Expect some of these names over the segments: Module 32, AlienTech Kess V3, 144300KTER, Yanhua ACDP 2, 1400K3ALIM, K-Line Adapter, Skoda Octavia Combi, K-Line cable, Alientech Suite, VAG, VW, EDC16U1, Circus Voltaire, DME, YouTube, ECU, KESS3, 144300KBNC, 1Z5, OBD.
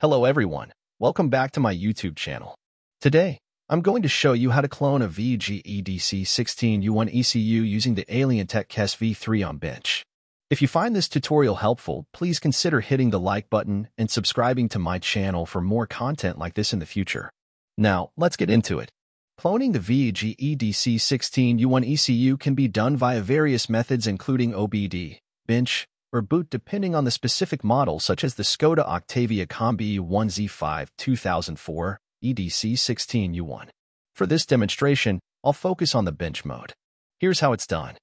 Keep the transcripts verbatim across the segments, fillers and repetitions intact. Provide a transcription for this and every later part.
Hello everyone, welcome back to my YouTube channel. Today, I'm going to show you how to clone a V A G E D C sixteen U one E C U using the Alientech Kess V three on Bench. If you find this tutorial helpful, please consider hitting the like button and subscribing to my channel for more content like this in the future. Now, let's get into it. Cloning the V A G E D C sixteen U one E C U can be done via various methods including O B D, bench, or boot depending on the specific model such as the Skoda Octavia Combi one Z five two thousand four E D C sixteen U one. For this demonstration, I'll focus on the bench mode. Here's how it's done.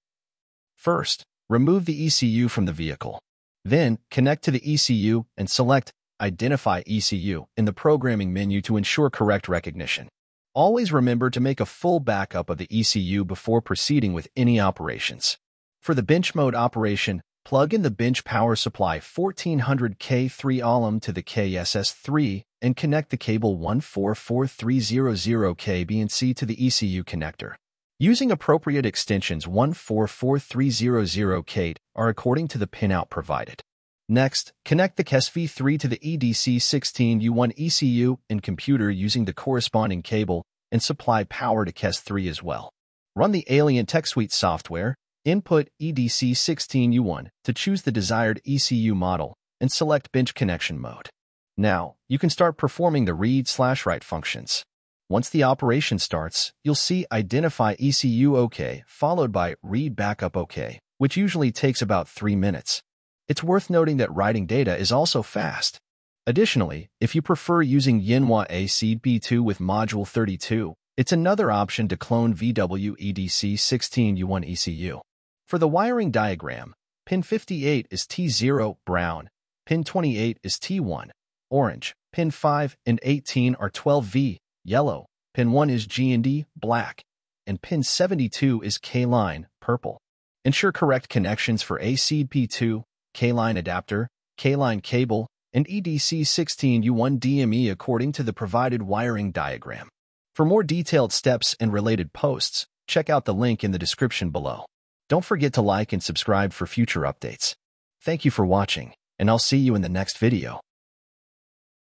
First, remove the E C U from the vehicle. Then, connect to the E C U and select Identify E C U in the programming menu to ensure correct recognition. Always remember to make a full backup of the E C U before proceeding with any operations. For the bench mode operation, plug in the Bench Power Supply fourteen hundred K three A L I M to the KESS three and connect the cable one four four three hundred K B N C to the E C U connector. Using appropriate extensions one four four three hundred K T E R according to the pinout provided. Next, connect the Kess V three to the E D C sixteen U one E C U and computer using the corresponding cable and supply power to KESS three as well. Run the Alientech Suite software. Input E D C sixteen U one to choose the desired E C U model and select bench connection mode. Now, you can start performing the read/write functions. Once the operation starts, you'll see Identify E C U OK followed by Read Backup OK, which usually takes about three minutes. It's worth noting that writing data is also fast. Additionally, if you prefer using Yanhua A C D P two with Module thirty-two, it's another option to clone V W E D C sixteen U one E C U. For the wiring diagram, pin fifty-eight is T zero, brown, pin twenty-eight is T one, orange, pin five and eighteen are twelve V, yellow, pin one is G and D, black, and pin seventy-two is K line, purple. Ensure correct connections for A C D P two, K line adapter, K line cable, and E D C sixteen U one D M E according to the provided wiring diagram. For more detailed steps and related posts, check out the link in the description below. Don't forget to like and subscribe for future updates. Thank you for watching, and I'll see you in the next video.